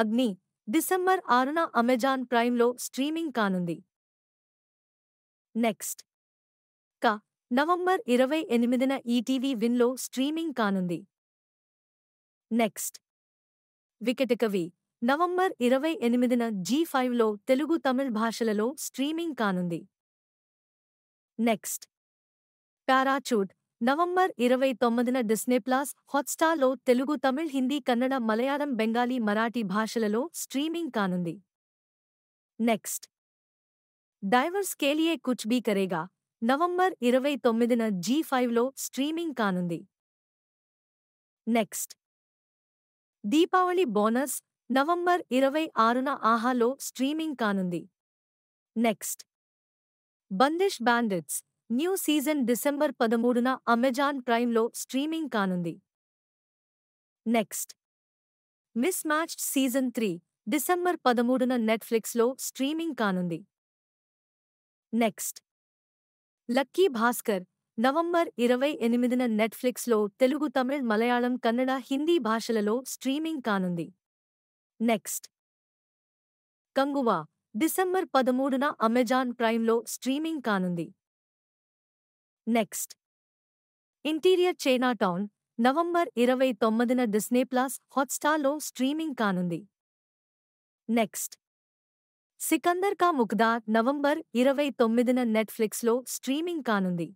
అగ్ని డిసెంబర్ 6న అమెజాన్ ప్రైమ్లో స్ట్రీమింగ్ కానుంది. నెక్స్ట్ క నవంబర్ 28న ఈటీవీ విన్లో స్ట్రీమింగ్ కానుంది. నెక్స్ట్ వికటకవి నవంబర్ 28న జీ5లో తెలుగు తమిళ భాషలలో స్ట్రీమింగ్ కానుంది. నెక్స్ట్ కారా చూడ్ నవంబర్ 29న డిస్నీ ప్లస్ హాట్‌స్టార్లో తెలుగు తమిళ్ హిందీ కన్నడ మలయాళం బెంగాలీ మరాఠీ భాషలలో స్ట్రీమింగ్ కానుంది. Next divorce Ke Liye Kuch be కరేగా November 29న జీ5లో స్ట్రీమింగ్ కానుంది. నెక్స్ట్ దీపావళి బోనస్ నవంబర్ 26న ఆహాలో స్ట్రీమింగ్ కానుంది. Next Bandish bandits new season December 13న అమెజాన్ ప్రైమ్లో స్ట్రీమింగ్ కానుంది. నెక్స్ట్ మిస్మ్యాచ్డ్ సీజన్ 3 డిసెంబర్ 13న నెట్ఫ్లిక్స్లో స్ట్రీమింగ్ కానుంది. నెక్స్ట్ లక్కీ భాస్కర్ నవంబర్ 28న నెట్ఫ్లిక్స్లో తెలుగు తమిళ మలయాళం కన్నడ హిందీ భాషలలో స్ట్రీమింగ్ కానుంది. నెక్స్ట్ కంగువా డిసెంబర్ 13న అమెజాన్ ప్రైమ్లో స్ట్రీమింగ్ కానుంది. Next interior Chinatown November 29న డిస్నీ ప్లస్ హాట్‌స్టార్లో స్ట్రీమింగ్ కానుంది. నెక్స్ట్ సికందర్ కా ముకదా నవంబర్ 29న నెట్ఫ్లిక్స్లో స్ట్రీమింగ్ కానుంది.